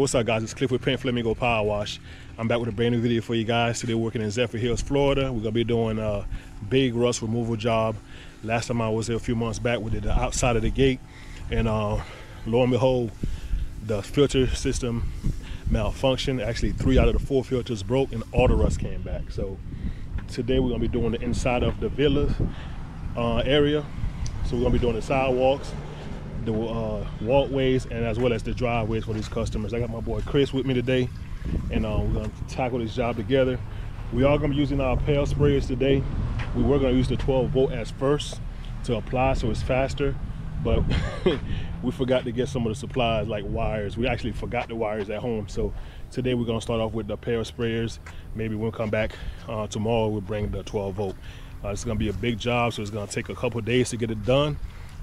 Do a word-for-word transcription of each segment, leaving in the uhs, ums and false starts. Hey, what's up guys, it's Cliff with Pink Flamingo Power Wash. I'm back with a brand new video for you guys. Today we're working in Zephyrhills, Florida. We're gonna be doing a big rust removal job. Last time I was there a few months back, we did the outside of the gate, and uh, lo and behold, the filter system malfunctioned. Actually, three out of the four filters broke and all the rust came back. So today we're gonna be doing the inside of the villa uh, area. So we're gonna be doing the sidewalks, the uh, walkways, and as well as the driveways for these customers. I got my boy Chris with me today, and uh, we're gonna tackle this job together. We are gonna be using our pail sprayers today. We were gonna use the twelve volt as first to apply so it's faster, but we forgot to get some of the supplies like wires. We actually forgot the wires at home. So today we're gonna start off with the pail sprayers. Maybe we'll come back uh, tomorrow, we'll bring the twelve volt. Uh, it's gonna be a big job, so it's gonna take a couple days to get it done.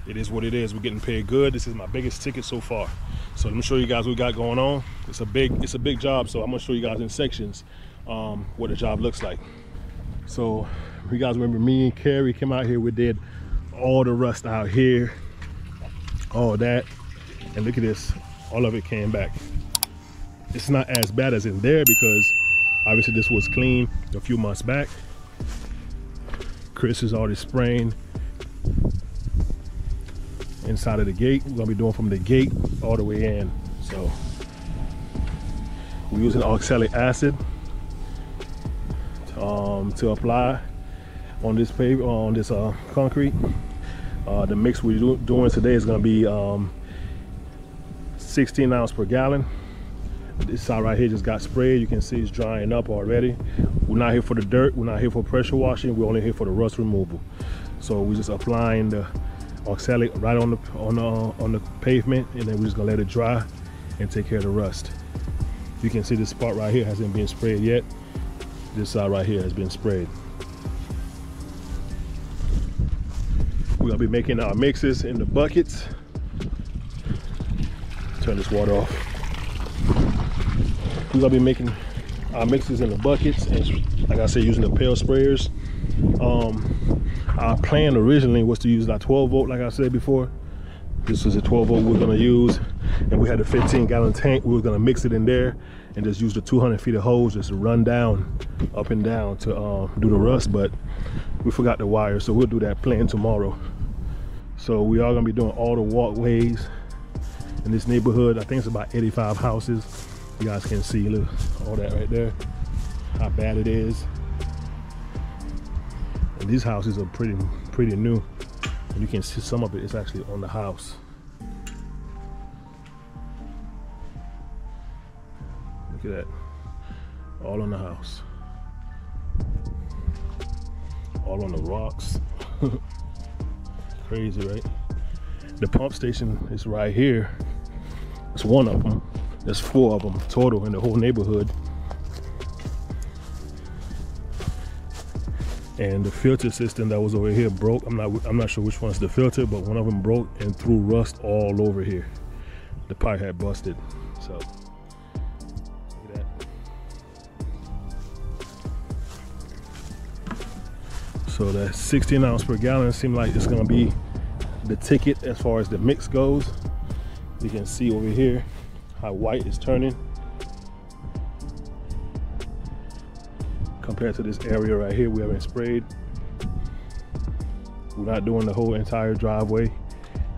It is what it is. We're getting paid good. This is my biggest ticket so far. So let me show you guys what we got going on. It's a big, it's a big job. So I'm gonna show you guys in sections um, what the job looks like. So you guys remember me and Carey came out here. We did all the rust out here, all that, and look at this. All of it came back. It's not as bad as in there because obviously this was clean a few months back. Chris is already spraying inside of the gate. We're gonna be doing from the gate all the way in. So we're using oxalic acid um, to apply on this pave on this uh, concrete. Uh, the mix we're do doing today is gonna be um, sixteen ounce per gallon. This side right here just got sprayed. You can see it's drying up already. We're not here for the dirt. We're not here for pressure washing. We're only here for the rust removal. So we're just applying the oxalic right on the on the, on the pavement, and then we're just gonna let it dry and take care of the rust. You can see this part right here hasn't been sprayed yet. This side right here has been sprayed. We're gonna be making our mixes in the buckets. Turn this water off. We're gonna be making our mixes in the buckets, and like I said, using the pail sprayers. Um, our plan originally was to use our twelve volt, like I said before. This was a twelve volt we were gonna use, and we had a fifteen gallon tank. We were gonna mix it in there and just use the two hundred feet of hose just to run down, up and down to uh, do the rust, but we forgot the wire, so we'll do that plan tomorrow. So we are gonna be doing all the walkways in this neighborhood. I think it's about eighty-five houses. You guys can see, look, all that right there, how bad it is. And these houses are pretty pretty new, and you can see some of it is actually on the house. Look at that, all on the house, all on the rocks. Crazy, right? The pump station is right here. It's one of them. There's four of them total in the whole neighborhood. And the filter system that was over here broke. I'm not I'm not sure which one's the filter, but one of them broke and threw rust all over here. The pipe had busted. So look at that. So that sixteen ounce per gallon seemed like it's gonna be the ticket as far as the mix goes. You can see over here how white is turning compared to this area right here. We haven't sprayed. We're not doing the whole entire driveway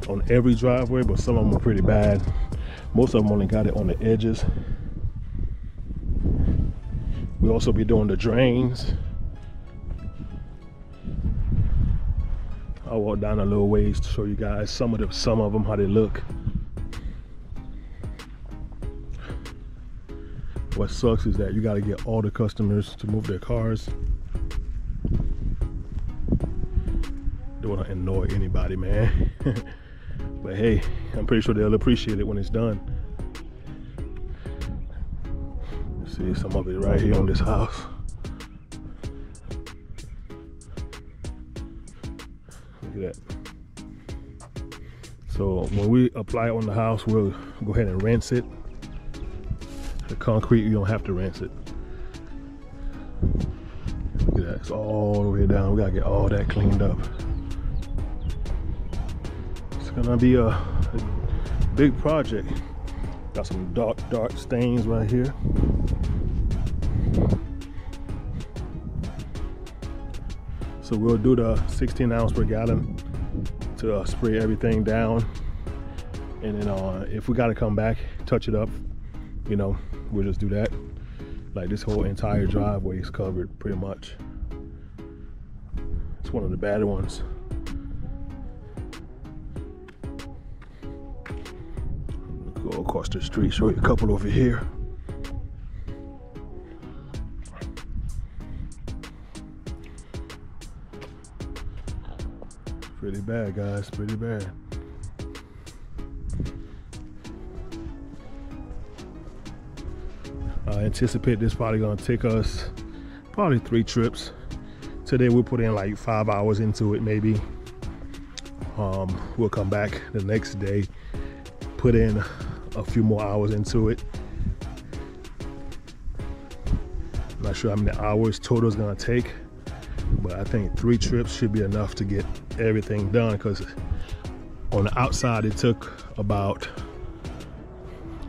on every driveway, but some of them are pretty bad. Most of them only got it on the edges. We'll also be doing the drains. I'll walk down a little ways to show you guys some of the some of them how they look. What sucks is that you got to get all the customers to move their cars. Don't want to annoy anybody, man. But hey, I'm pretty sure they'll appreciate it when it's done. See some of it right here on this house. Look at that. So when we apply on the house, we'll go ahead and rinse it. The concrete, you don't have to rinse it. Look at that, it's all the way down. We gotta get all that cleaned up. It's gonna be a, a big project. Got some dark, dark stains right here. So we'll do the sixteen ounce per gallon to uh, spray everything down. And then uh, if we gotta come back, touch it up, you know, we'll just do that. Like this whole entire driveway is covered pretty much. It's one of the bad ones. Go across the street, show you a couple over here. Pretty bad, guys, pretty bad. I anticipate this probably gonna take us probably three trips. Today we'll put in like five hours into it maybe. Um, we'll come back the next day, put in a few more hours into it. I'm not sure how many hours total is gonna take, but I think three trips should be enough to get everything done, because on the outside it took about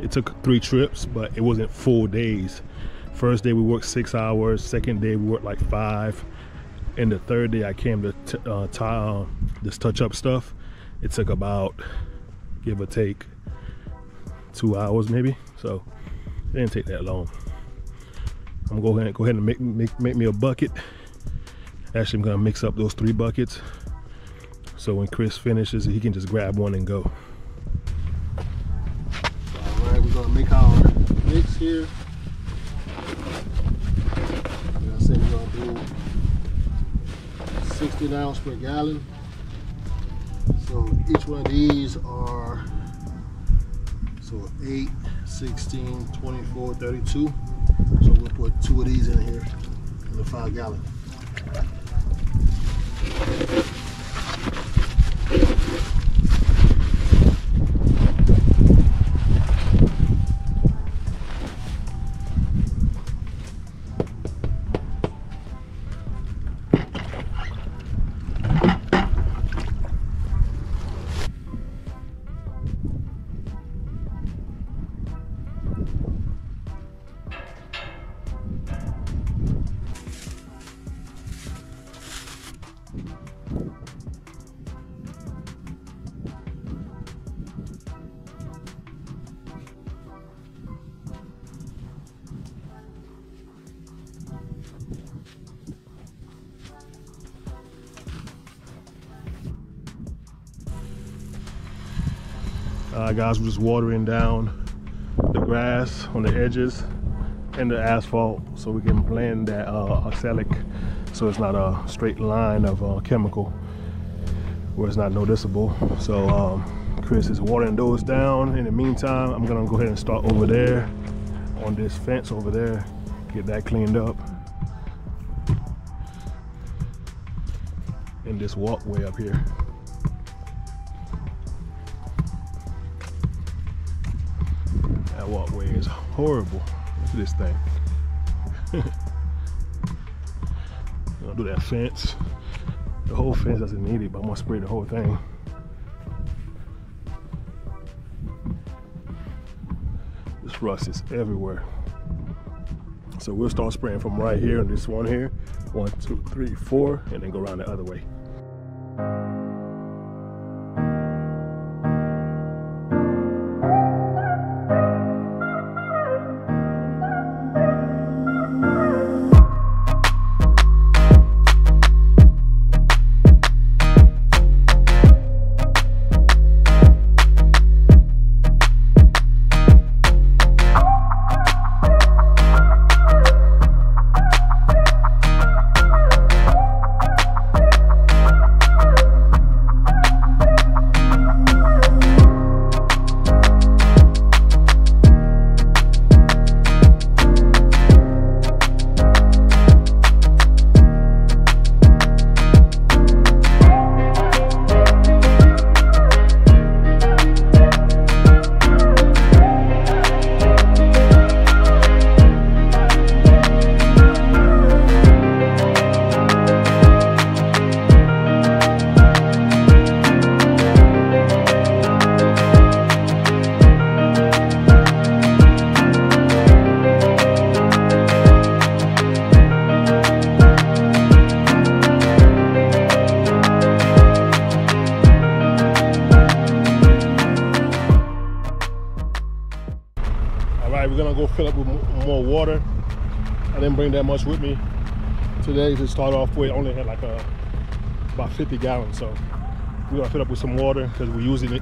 it took three trips, but it wasn't full days. First day we worked six hours, second day we worked like five, and the third day I came to t uh, tie uh, this touch-up stuff. It took about, give or take, two hours maybe, so it didn't take that long. I'm going to go ahead and make, make, make me a bucket. Actually, I'm gonna mix up those three buckets, so when Chris finishes, he can just grab one and go. All right, we're gonna make our mix here. Like I said, we're gonna do sixteen ounce per gallon. So each one of these are, so eight, sixteen, twenty-four, thirty-two. So we'll put two of these in here in the five gallon. Uh, guys, we're just watering down the grass on the edges and the asphalt so we can blend that uh, oxalic, so it's not a straight line of uh, chemical where it's not noticeable. So um, Chris is watering those down. In the meantime, I'm gonna go ahead and start over there on this fence over there, get that cleaned up, and this walkway up here. That walkway is horrible. Look at this thing. I'll do that fence. The whole fence doesn't need it, but I'm gonna spray the whole thing. This rust is everywhere. So we'll start spraying from right here and this one here. One, two, three, four, and then go around the other way. we're gonna go fill up with more water. I didn't bring that much with me today to start off with. I only had like a, about fifty gallons, so we're gonna fill up with some water because we're using it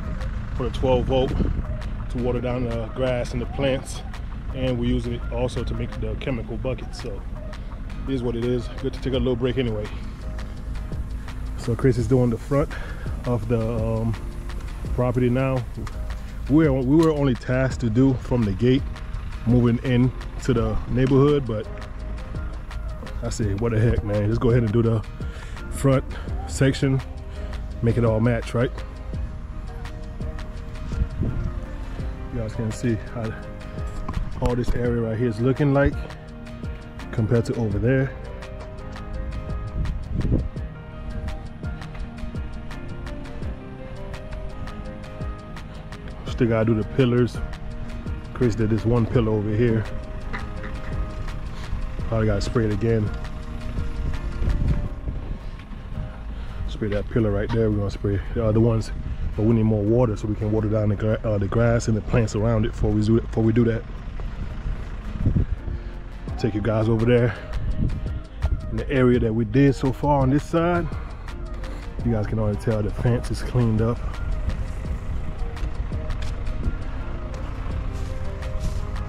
for the twelve volt to water down the grass and the plants, and we're using it also to make the chemical bucket. So it is what it is. Good to take a little break anyway. So Chris is doing the front of the um, property now. We were, we were only tasked to do from the gate moving in to the neighborhood, but I said, what the heck, man, just go ahead and do the front section, make it all match, right? You guys can see how all this area right here is looking like compared to over there. Still gotta do the pillars. Chris did this one pillar over here. Probably gotta spray it again. Spray that pillar right there. We're gonna spray the other ones, but we need more water so we can water down the, gra uh, the grass and the plants around it before we do, before we do that. Take you guys over there. In the area that we did so far on this side, you guys can already tell the fence is cleaned up.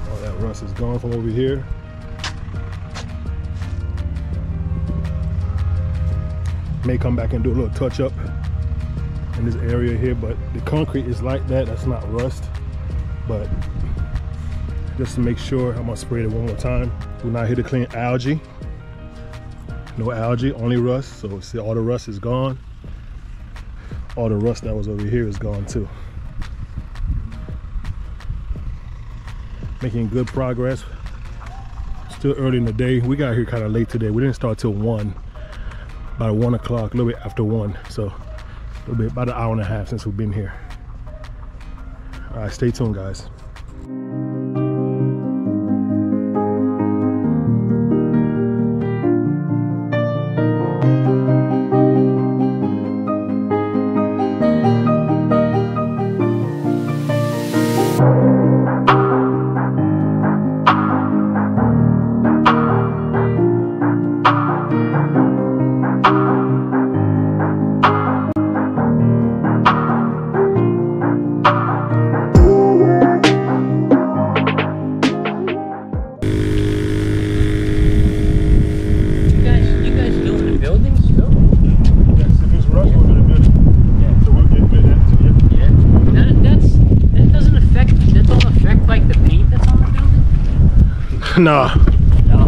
All that rust is gone from over here. May come back and do a little touch up in this area here, but the concrete is like that. That's not rust, but just to make sure, I'm gonna spray it one more time. We're not here to clean algae. No algae, only rust. So see, all the rust is gone. All the rust that was over here is gone too. Making good progress. Still early in the day. We got here kind of late today. We didn't start till one. About one o'clock, a little bit after one. So a little bit, about an hour and a half since we've been here. All right, stay tuned, guys. Nah. No.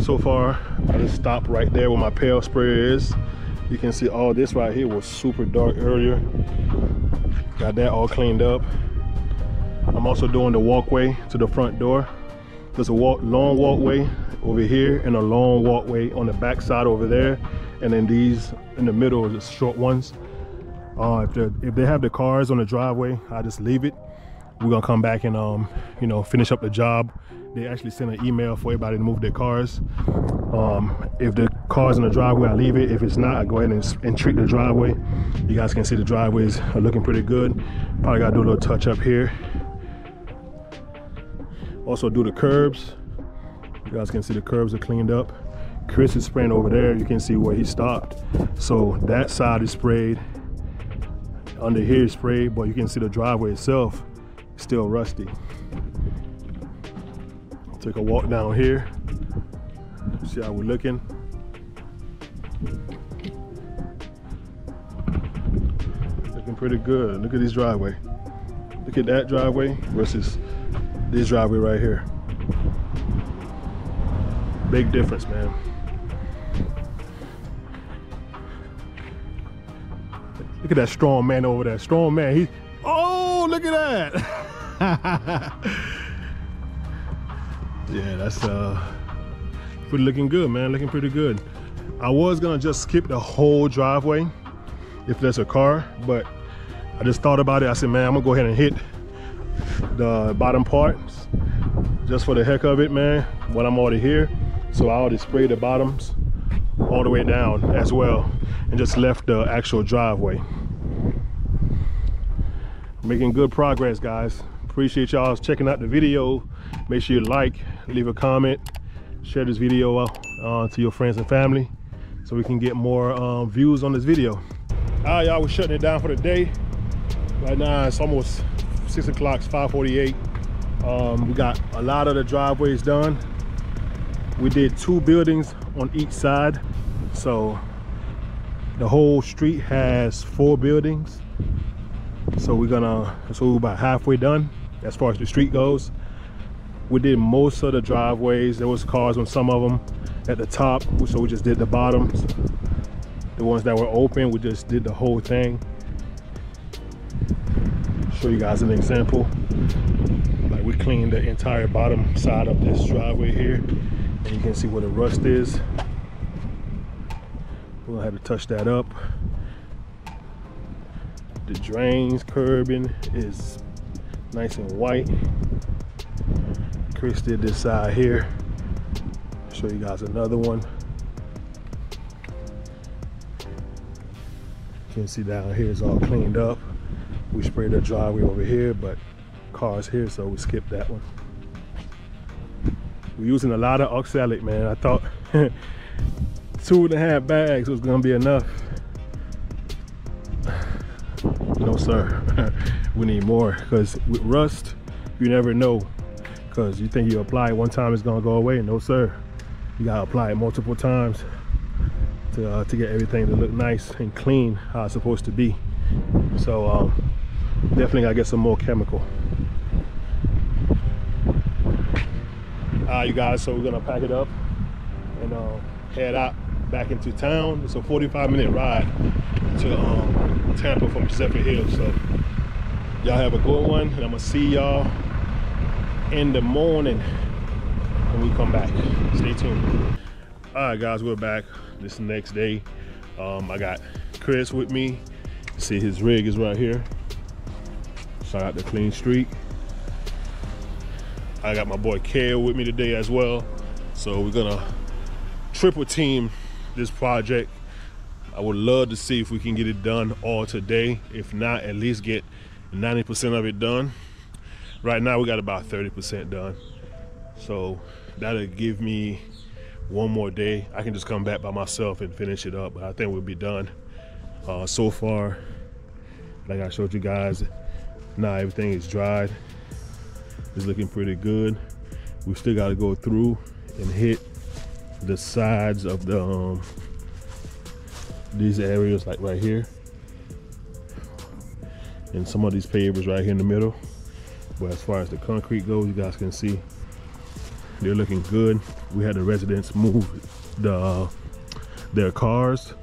So far, I just stopped right there where my pail sprayer is. You can see all this right here was super dark earlier. Got that all cleaned up. I'm also doing the walkway to the front door. There's a walk, long walkway over here and a long walkway on the back side over there. And then these in the middle are just short ones. Uh, if, if they have the cars on the driveway, I just leave it. We're gonna come back and um, you know, finish up the job. They actually sent an email for everybody to move their cars. Um, if the car's in the driveway, I leave it. If it's not, I go ahead and, and treat the driveway. You guys can see the driveways are looking pretty good. Probably gotta do a little touch up here. Also do the curbs. You guys can see the curbs are cleaned up. Chris is spraying over there. You can see where he stopped. So that side is sprayed. Under here is sprayed, but you can see the driveway itself still rusty. Take a walk down here, see how we're looking. Looking pretty good. Look at this driveway. Look at that driveway versus this driveway right here. Big difference, man. Look at that strong man over there. Strong man. He, oh, look at that. yeah, that's uh pretty looking good, man. Looking pretty good. I was gonna just skip the whole driveway if there's a car, but I just thought about it. I said, man, I'm gonna go ahead and hit the bottom part just for the heck of it, man, when I'm already here. So I already sprayed the bottoms all the way down as well and just left the actual driveway. Making good progress, guys. Appreciate y'all checking out the video. Make sure you like, leave a comment, share this video uh, to your friends and family so we can get more um, views on this video. Alright, y'all, we're shutting it down for the day. Right now it's almost six o'clock, it's five forty-eight. Um, we got a lot of the driveways done. We did two buildings on each side, so the whole street has four buildings. So we're gonna, so we're about halfway done as far as the street goes. We did most of the driveways. There was cars on some of them at the top, so we just did the bottoms. The ones that were open, we just did the whole thing. Show you guys an example. Like, we cleaned the entire bottom side of this driveway here, and you can see where the rust is. We'll have to touch that up. The drains curbing is nice and white. Chris did this side here. Show you guys another one. You can see down here is all cleaned up. We sprayed the driveway over here, but cars here, so we skipped that one. We're using a lot of oxalic, man. I thought two and a half bags was gonna be enough. No, sir. We need more, because with rust, you never know. Because you think you apply it one time, it's gonna go away. No, sir. You gotta apply it multiple times to, uh, to get everything to look nice and clean how it's supposed to be. So um, definitely gotta get some more chemical. All right, you guys, so we're gonna pack it up and uh, head out back into town. It's a forty-five minute ride to um, Tampa from Zephyrhills. So y'all have a good one, and I'm gonna see y'all in the morning when we come back. Stay tuned. All right, guys, we're back. This next day, um, I got Chris with me. See, his rig is right here. Shout out to Clean Streak. I got my boy Kale with me today as well. So we're gonna triple team this project. I would love to see if we can get it done all today. If not, at least get ninety percent of it done. Right now we got about thirty percent done. So that'll give me one more day. I can just come back by myself and finish it up. But I think we'll be done. Uh, so far, like I showed you guys, now everything is dried. It's looking pretty good. We still got to go through and hit the sides of the um, these areas, like right here, and some of these pavers right here in the middle. But as far as the concrete goes, you guys can see they're looking good. We had the residents move the uh, their cars.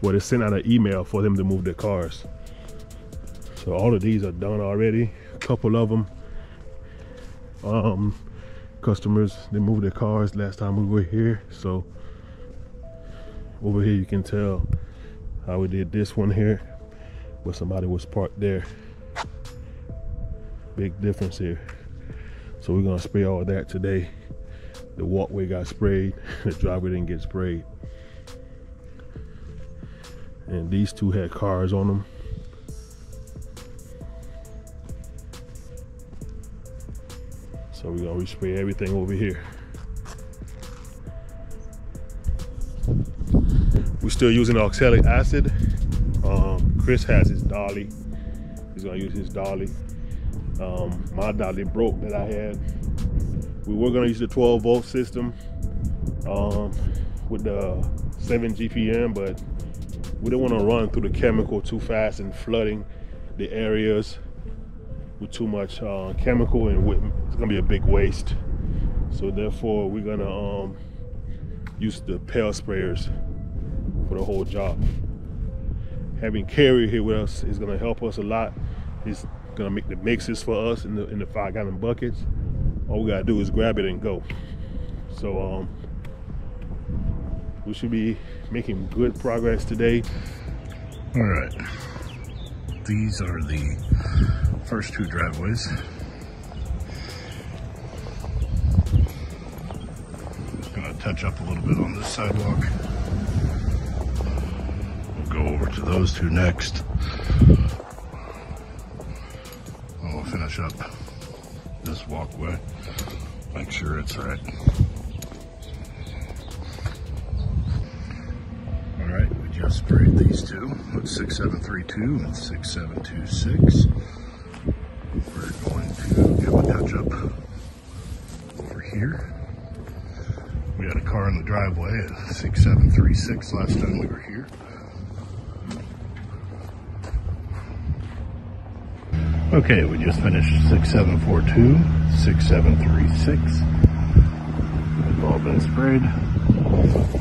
Well, they sent out an email for them to move their cars. So all of these are done already. A couple of them, um, customers, they moved their cars last time we were here. So over here you can tell how we did this one here, where somebody was parked there. Big difference here. So we're gonna spray all that today. The walkway got sprayed, the driveway didn't get sprayed. And these two had cars on them. So we're gonna respray everything over here. We're still using oxalic acid. Um, Chris has his dolly. He's gonna use his dolly. Um, my dolly broke that I had. We were gonna use the twelve volt system um, with the seven G P M, but we don't want to run through the chemical too fast and flooding the areas with too much uh, chemical, and it's gonna be a big waste. So therefore we're gonna um, use the pail sprayers for the whole job. Having Carey here with us is gonna help us a lot. He's gonna make the mixes for us in the, in the five gallon buckets. all we gotta do is grab it and go. So um we should be making good progress today. All right, these are the first two driveways. Just gonna touch up a little bit on this sidewalk. We'll go over to those two next. I'll finish up this walkway, make sure it's right. Just sprayed these two with six seven three two and six seven two six. We're going to give a touch up over here. We had a car in the driveway at six seven three six last time we were here. Okay, we just finished six seven four two, six seven three six. They've all been sprayed.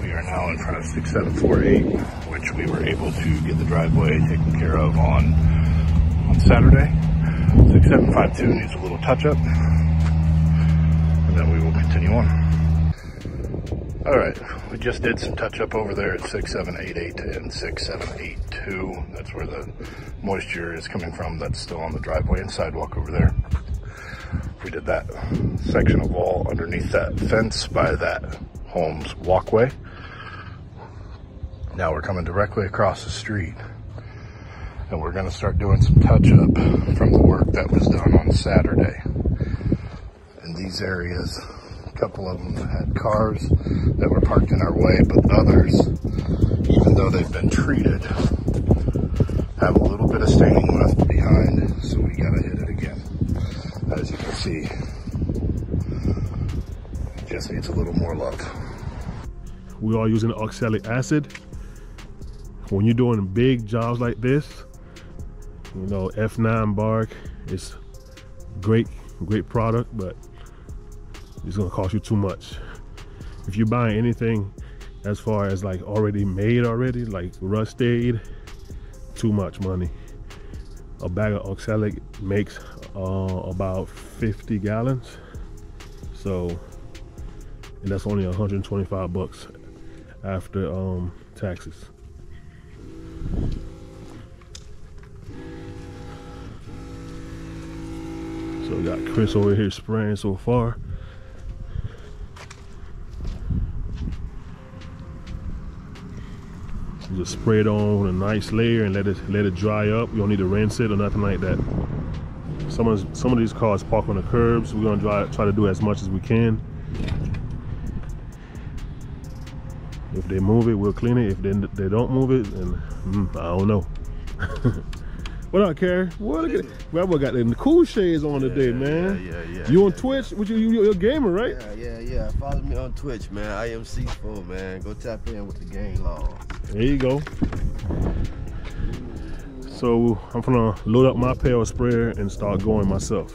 We are now in front of six seven four eight, which we were able to get the driveway taken care of on, on Saturday. six seven five two needs a little touch-up, and then we will continue on. All right, we just did some touch-up over there at six seven eight eight and six seven eight two. That's where the moisture is coming from. That's still on the driveway and sidewalk over there. We did that section of wall underneath that fence by that home's walkway. Now we're coming directly across the street, and we're going to start doing some touch-up from the work that was done on Saturday. In these areas, a couple of them had cars that were parked in our way, but others, even though they've been treated, have a little bit of staining left behind, so we got to hit it again. As you can see, it just needs a little more love. We are using oxalic acid. When you're doing big jobs like this, you know, F nine bark is great, great product, but it's gonna cost you too much. If you're buying anything as far as like already made already, like Rust-Aid, too much money. A bag of oxalic makes uh, about fifty gallons. So, and that's only one hundred twenty-five bucks after um, taxes. So we got Chris over here spraying so far. Just spray it on with a nice layer and let it let it dry up. You don't need to rinse it or nothing like that. Some of some of these cars park on the curbs. So we're gonna try, try to do as much as we can. If they move it, we'll clean it. If they, they don't move it, then mm, I don't know. What up, Carey? What? Look at it. Grandma got the cool shades on yeah, today, man. Yeah, yeah, yeah. You yeah, on yeah, Twitch? Yeah. What you, you, you're a gamer, right? Yeah, yeah, yeah. Follow me on Twitch, man. I am C four, man. Go tap in with the gang law. There you go. So I'm gonna load up my pail sprayer and start going myself.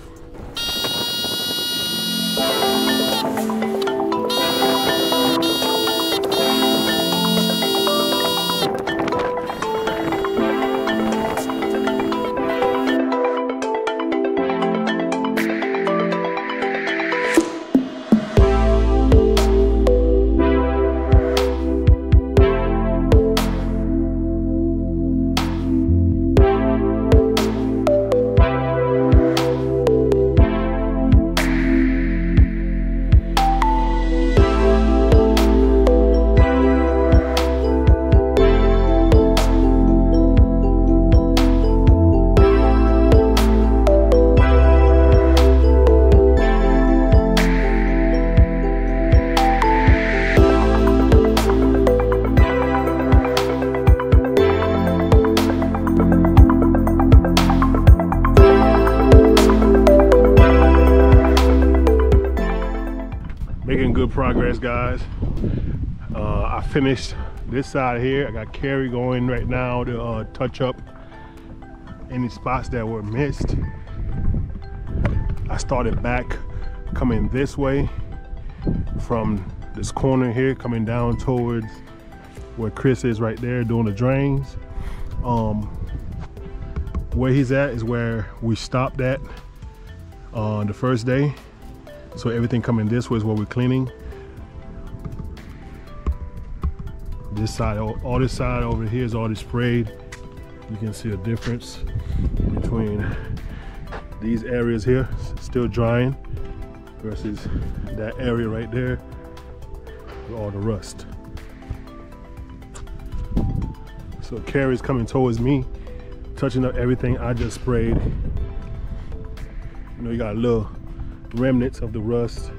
Progress, guys. Uh, I finished this side here. I got Carey going right now to uh, touch up any spots that were missed. I started back coming this way from this corner here, coming down towards where Chris is right there doing the drains. Um, where he's at is where we stopped at uh, the first day. So everything coming this way is what we're cleaning. This side, all this side over here is already sprayed. You can see a difference between these areas here, still drying, versus that area right there with all the rust. So Carey's coming towards me, touching up everything I just sprayed. You know, you got a little remnants of the rust.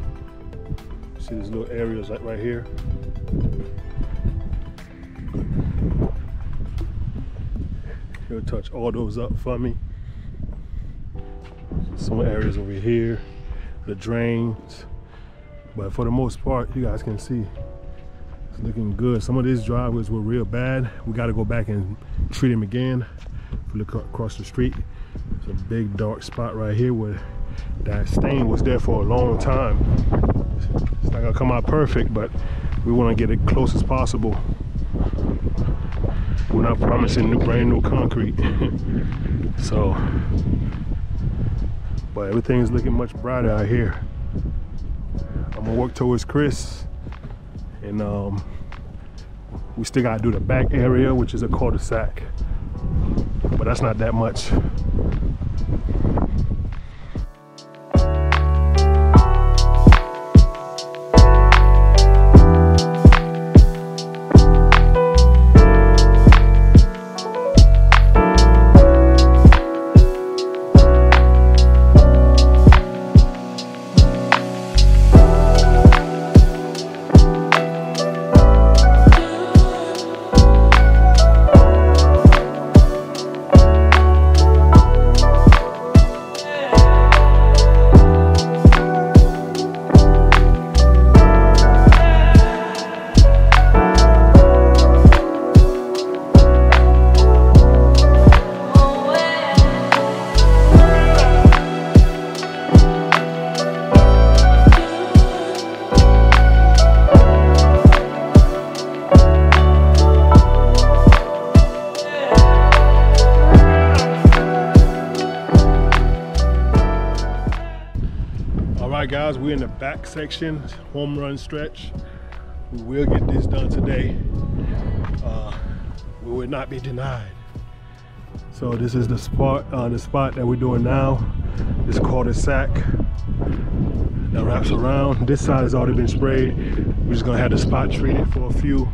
See these little areas like right here. He'll touch all those up for me. Some areas over here, the drains. But for the most part, you guys can see it's looking good. Some of these driveways were real bad. We got to go back and treat them again. If you look across the street, there's a big dark spot right here where that stain was there for a long time. It's not gonna come out perfect, but we want to get it close as possible. We're not promising new brand new concrete. So, but everything is looking much brighter out here. I'm gonna work towards Chris, and um, we still gotta do the back area, which is a cul-de-sac, but that's not that much. Guys, we're in the back section, home run stretch. We will get this done today. Uh, we will not be denied. So this is the spot, uh, the spot that we're doing now. This cul-de-sac that wraps around. This side has already been sprayed. We're just gonna have the spot treated for a few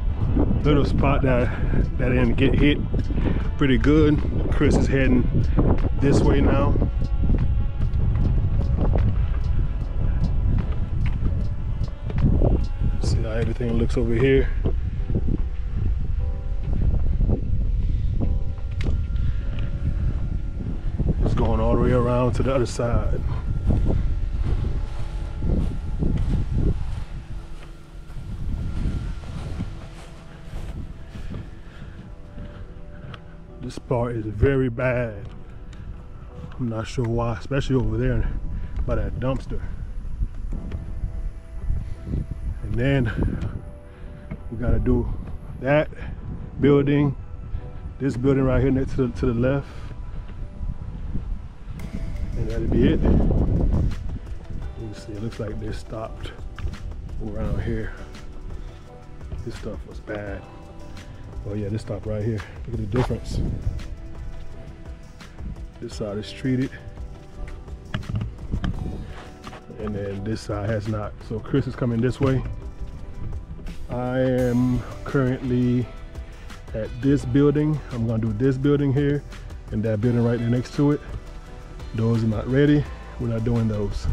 little spot that that didn't get hit pretty good. Chris is heading this way now. Everything looks over here. It's going all the way around to the other side. This part is very bad. I'm not sure why, especially over there by that dumpster. Then we got to do that building, this building right here next to the, to the left, and that'll be it. You see, it looks like they stopped around here. This stuff was bad. Oh yeah, this stopped right here. Look at the difference. This side is treated, and then this side has not. So Chris is coming this way. I am currently at this building. I'm gonna do this building here and that building right there next to it. Those are not ready. We're not doing those.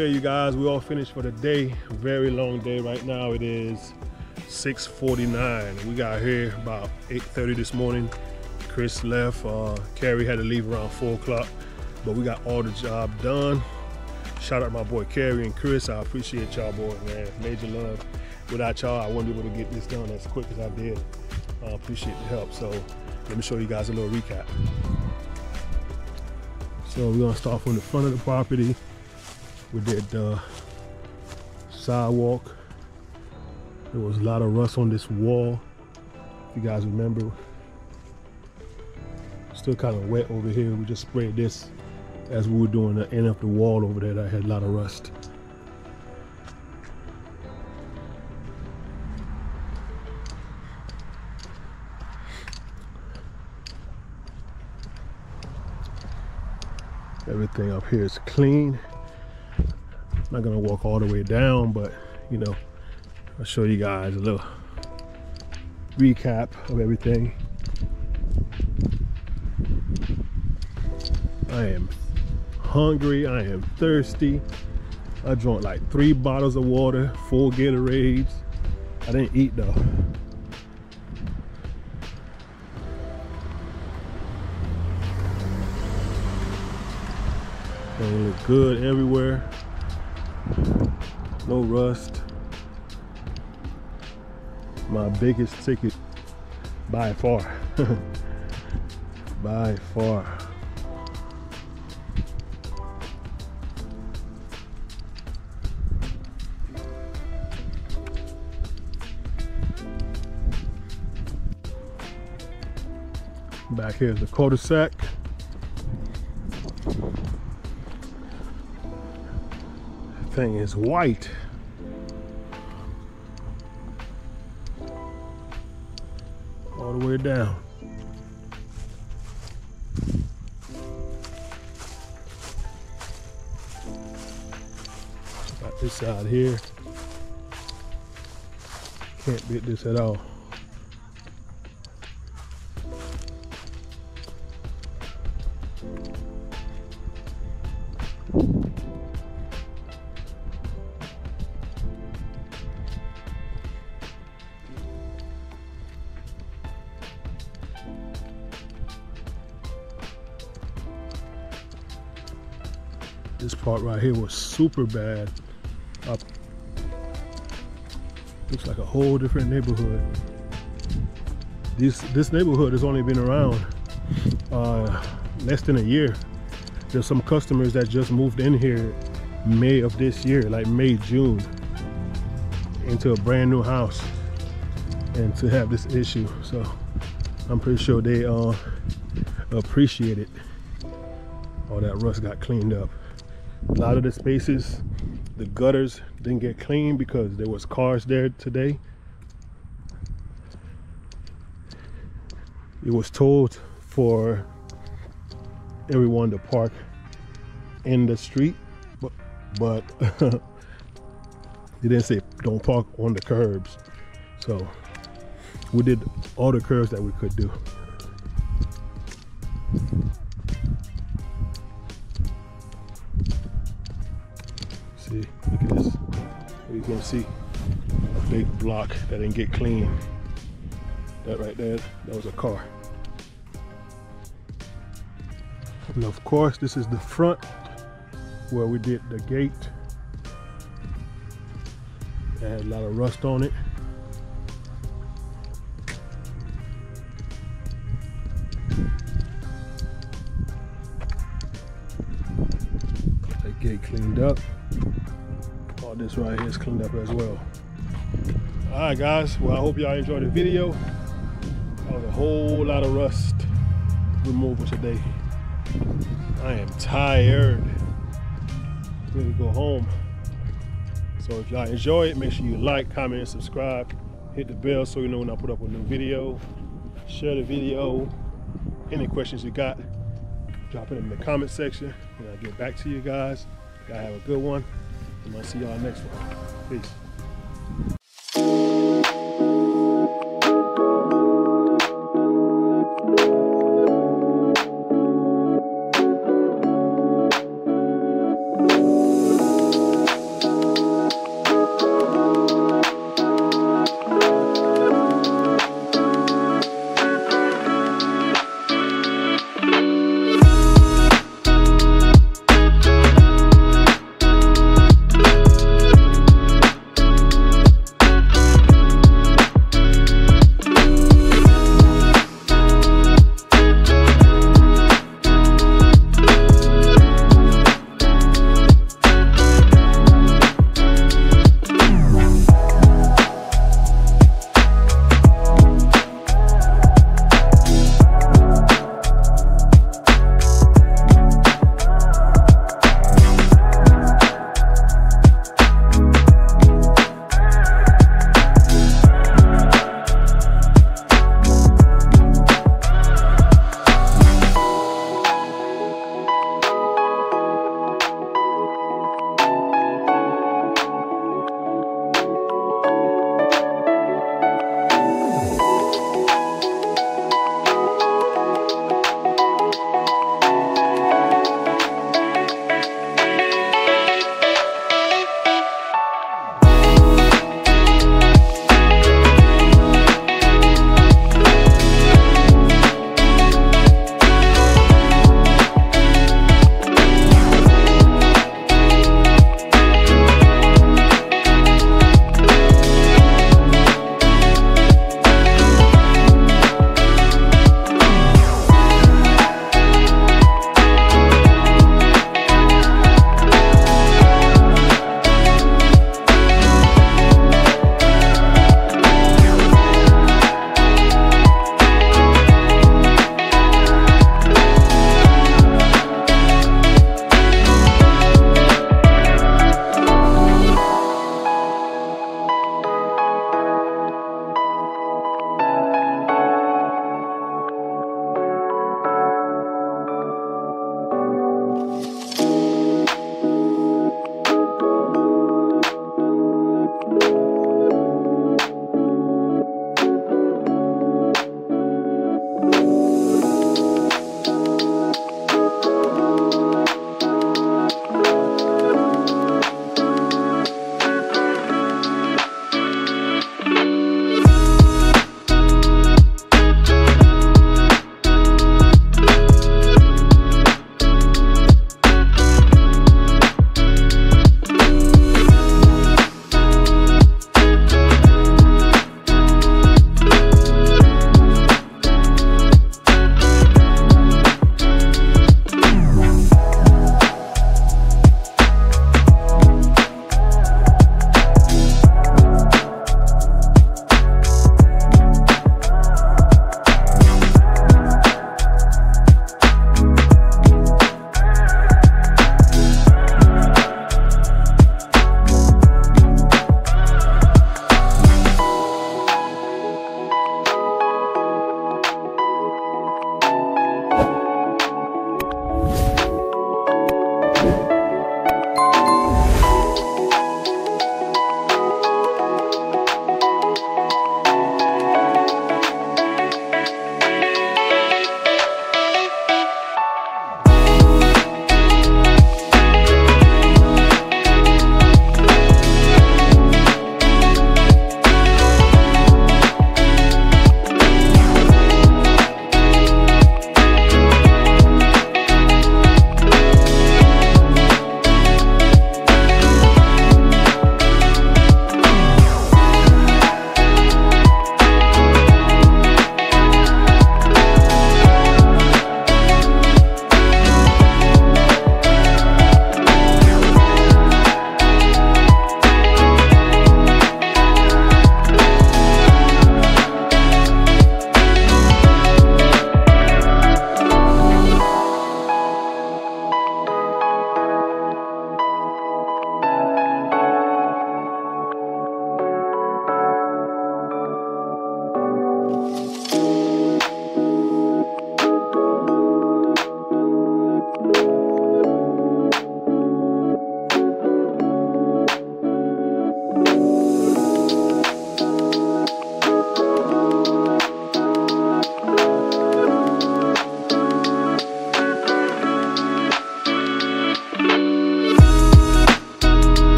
Okay, you guys, we all finished for the day. Very long day right now. It is six forty-nine. We got here about eight thirty this morning. Chris left. Uh, Carey had to leave around four o'clock, but we got all the job done. Shout out my boy Carey and Chris. I appreciate y'all boys, man. Major love. Without y'all, I wouldn't be able to get this done as quick as I did. I uh, appreciate the help. So let me show you guys a little recap. So we're gonna start from the front of the property. We did the uh, sidewalk. There was a lot of rust on this wall, if you guys remember. Still kind of wet over here. We just sprayed this as we were doing the end of the wall over there that had a lot of rust. Everything up here is clean. I'm not gonna walk all the way down, but you know, I'll show you guys a little recap of everything. I am hungry, I am thirsty. I drank like three bottles of water, four Gatorades. I didn't eat though. They look good everywhere. No rust. My biggest ticket by far. By far. Back here is the cul-de-sac. Thing is white. All the way down. Got this side here. Can't beat this at all. This part right here was super bad. Up. Looks like a whole different neighborhood. This this neighborhood has only been around uh, less than a year. There's some customers that just moved in here May of this year, like May, June, into a brand new house, and to have this issue. So I'm pretty sure they uh, appreciate it. All that rust got cleaned up. A lot of the spaces, the gutters didn't get cleaned because there was cars there today. It was told for everyone to park in the street, but, but it didn't say don't park on the curbs. So we did all the curbs that we could do. See, look at this. You can see a big block that didn't get clean. That right there, that was a car. And of course, this is the front where we did the gate. It had a lot of rust on it. Got that gate cleaned up. All this right here is cleaned up as well. All right, guys. Well, I hope y'all enjoyed the video. That was a whole lot of rust removal today. I am tired. Ready to go home. So if y'all enjoy it, make sure you like, comment, and subscribe. Hit the bell so you know when I put up a new video. Share the video. Any questions you got, drop it in the comment section, and I'll get back to you guys. Y'all have a good one, and I'll see y'all next one. Peace.